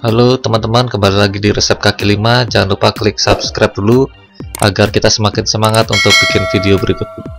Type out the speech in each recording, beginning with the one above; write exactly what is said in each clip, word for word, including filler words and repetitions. Halo teman-teman, kembali lagi di Resep Kaki Lima. Jangan lupa klik subscribe dulu agar kita semakin semangat untuk bikin video berikutnya.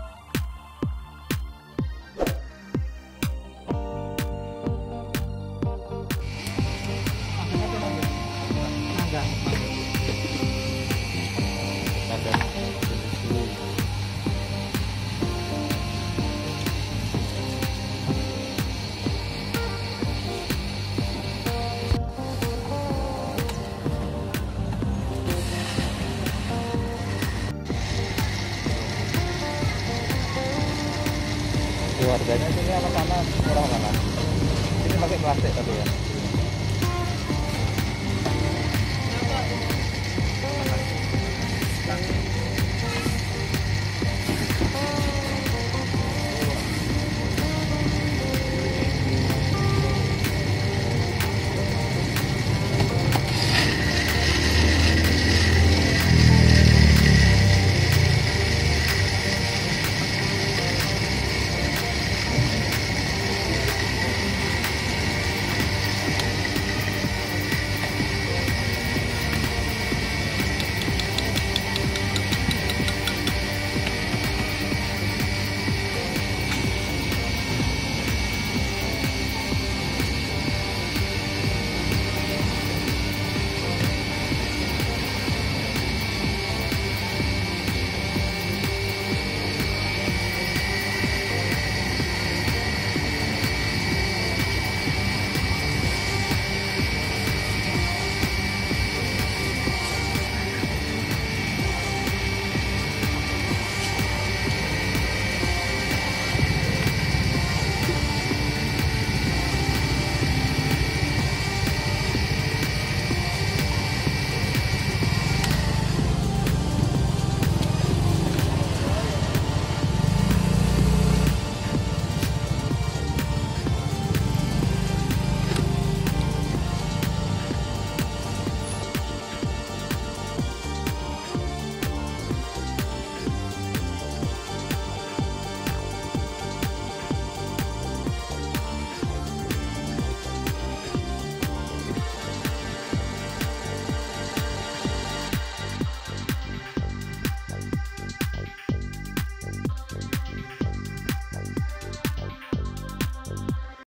Harganya sini sama-sama murah kan? Ini pakai plastik tapi ya.